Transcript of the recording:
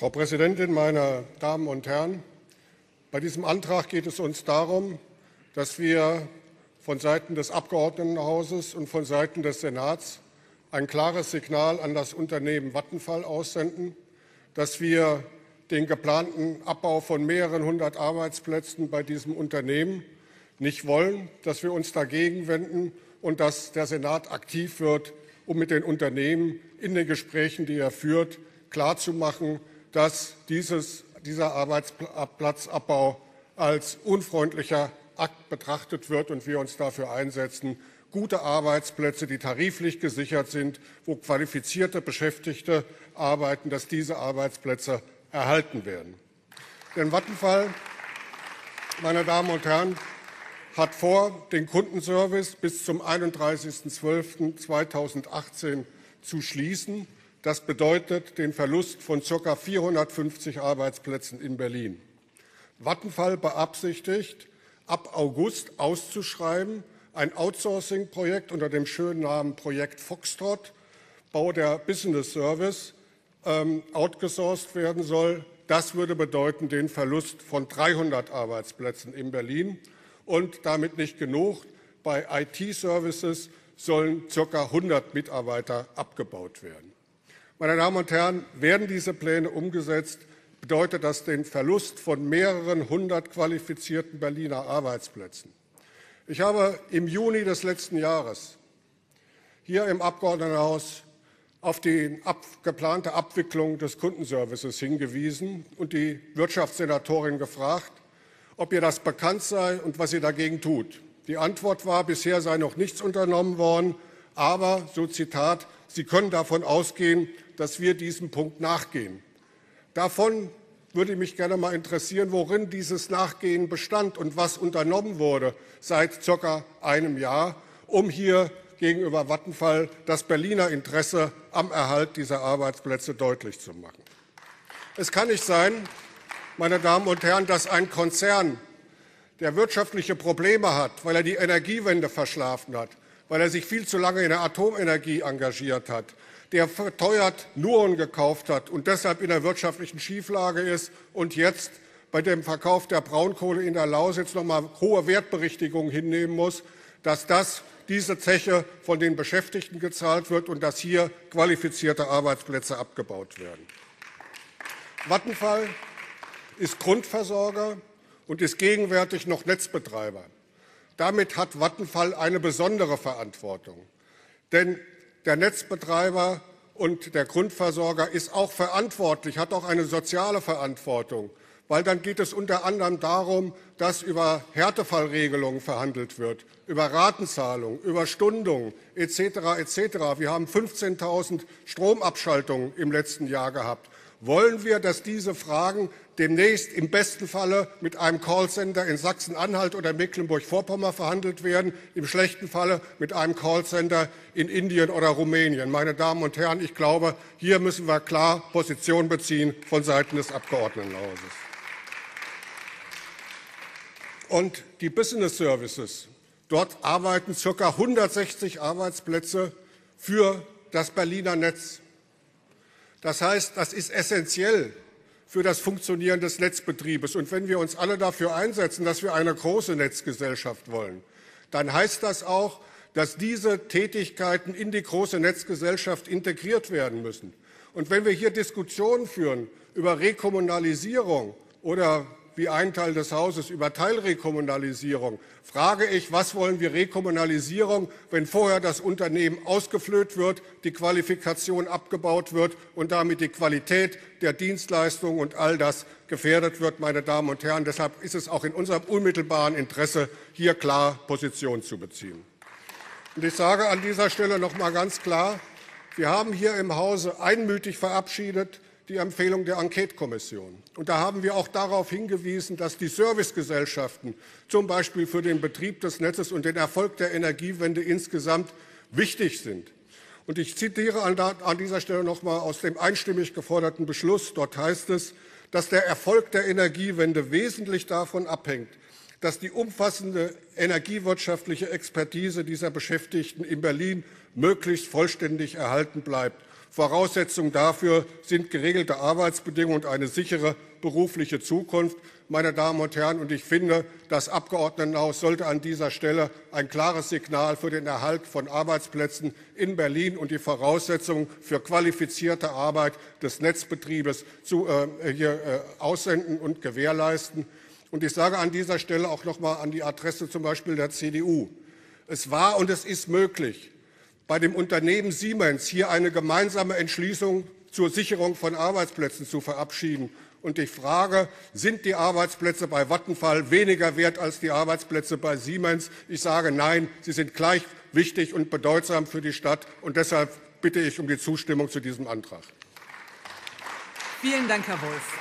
Frau Präsidentin, meine Damen und Herren! Bei diesem Antrag geht es uns darum, dass wir von Seiten des Abgeordnetenhauses und von Seiten des Senats ein klares Signal an das Unternehmen Vattenfall aussenden, dass wir den geplanten Abbau von mehreren hundert Arbeitsplätzen bei diesem Unternehmen nicht wollen, dass wir uns dagegen wenden und dass der Senat aktiv wird, um mit den Unternehmen in den Gesprächen, die er führt, klarzumachen, dass dieser Arbeitsplatzabbau als unfreundlicher Akt betrachtet wird und wir uns dafür einsetzen, gute Arbeitsplätze, die tariflich gesichert sind, wo qualifizierte Beschäftigte arbeiten, dass diese Arbeitsplätze erhalten werden. Denn Vattenfall, meine Damen und Herren, hat vor, den Kundenservice bis zum 31.12.2018 zu schließen. Das bedeutet den Verlust von ca. 450 Arbeitsplätzen in Berlin. Vattenfall beabsichtigt, ab August auszuschreiben ein Outsourcing-Projekt unter dem schönen Namen Projekt Foxtrot, Bau der Business Service, outgesourced werden soll. Das würde bedeuten den Verlust von 300 Arbeitsplätzen in Berlin. Und damit nicht genug, bei IT-Services sollen ca. 100 Mitarbeiter abgebaut werden. Meine Damen und Herren, werden diese Pläne umgesetzt, bedeutet das den Verlust von mehreren hundert qualifizierten Berliner Arbeitsplätzen. Ich habe im Juni des letzten Jahres hier im Abgeordnetenhaus auf die geplante Abwicklung des Kundenservices hingewiesen und die Wirtschaftssenatorin gefragt, ob ihr das bekannt sei und was sie dagegen tut. Die Antwort war, bisher sei noch nichts unternommen worden, aber, so Zitat, Sie können davon ausgehen, dass wir diesem Punkt nachgehen. Davon würde mich gerne mal interessieren, worin dieses Nachgehen bestand und was unternommen wurde seit ca. einem Jahr, um hier gegenüber Vattenfall das Berliner Interesse am Erhalt dieser Arbeitsplätze deutlich zu machen. Es kann nicht sein, meine Damen und Herren, dass ein Konzern, der wirtschaftliche Probleme hat, weil er die Energiewende verschlafen hat, weil er sich viel zu lange in der Atomenergie engagiert hat, der verteuert Nuon gekauft hat und deshalb in der wirtschaftlichen Schieflage ist und jetzt bei dem Verkauf der Braunkohle in der Lausitz nochmal hohe Wertberichtigungen hinnehmen muss, dass diese Zeche von den Beschäftigten gezahlt wird und dass hier qualifizierte Arbeitsplätze abgebaut werden. Vattenfall ist Grundversorger und ist gegenwärtig noch Netzbetreiber. Damit hat Vattenfall eine besondere Verantwortung, denn der Netzbetreiber und der Grundversorger ist auch verantwortlich, hat auch eine soziale Verantwortung, weil dann geht es unter anderem darum, dass über Härtefallregelungen verhandelt wird, über Ratenzahlungen, über Stundungen etc. etc. Wir haben 15.000 Stromabschaltungen im letzten Jahr gehabt. Wollen wir, dass diese Fragen demnächst im besten Falle mit einem Callcenter in Sachsen-Anhalt oder Mecklenburg-Vorpommern verhandelt werden, im schlechten Falle mit einem Callcenter in Indien oder Rumänien? Meine Damen und Herren, ich glaube, hier müssen wir klar Position beziehen von Seiten des Abgeordnetenhauses. Und die Business Services, dort arbeiten ca. 160 Arbeitsplätze für das Berliner Netz. Das heißt, das ist essentiell für das Funktionieren des Netzbetriebes. Und wenn wir uns alle dafür einsetzen, dass wir eine große Netzgesellschaft wollen, dann heißt das auch, dass diese Tätigkeiten in die große Netzgesellschaft integriert werden müssen. Und wenn wir hier Diskussionen führen über Rekommunalisierung oder, wie ein Teil des Hauses, über Teilrekommunalisierung, frage ich, was wollen wir Rekommunalisierung, wenn vorher das Unternehmen ausgeflöht wird, die Qualifikation abgebaut wird und damit die Qualität der Dienstleistung und all das gefährdet wird, meine Damen und Herren. Deshalb ist es auch in unserem unmittelbaren Interesse, hier klar Position zu beziehen. Und ich sage an dieser Stelle noch mal ganz klar, wir haben hier im Hause einmütig verabschiedet, die Empfehlung der Enquetekommission. Und da haben wir auch darauf hingewiesen, dass die Servicegesellschaften zum Beispiel für den Betrieb des Netzes und den Erfolg der Energiewende insgesamt wichtig sind. Und ich zitiere an dieser Stelle noch mal aus dem einstimmig geforderten Beschluss. Dort heißt es, dass der Erfolg der Energiewende wesentlich davon abhängt, dass die umfassende energiewirtschaftliche Expertise dieser Beschäftigten in Berlin möglichst vollständig erhalten bleibt Voraussetzung dafür sind geregelte Arbeitsbedingungen und eine sichere berufliche Zukunft. Meine Damen und Herren, und ich finde, das Abgeordnetenhaus sollte an dieser Stelle ein klares Signal für den Erhalt von Arbeitsplätzen in Berlin und die Voraussetzungen für qualifizierte Arbeit des Netzbetriebes aussenden und gewährleisten. Und ich sage an dieser Stelle auch noch mal an die Adresse zum Beispiel der CDU. Es war und es ist möglich, bei dem Unternehmen Siemens hier eine gemeinsame Entschließung zur Sicherung von Arbeitsplätzen zu verabschieden. Und ich frage, sind die Arbeitsplätze bei Vattenfall weniger wert als die Arbeitsplätze bei Siemens? Ich sage nein, sie sind gleich wichtig und bedeutsam für die Stadt. Und deshalb bitte ich um die Zustimmung zu diesem Antrag. Vielen Dank, Herr Wolf.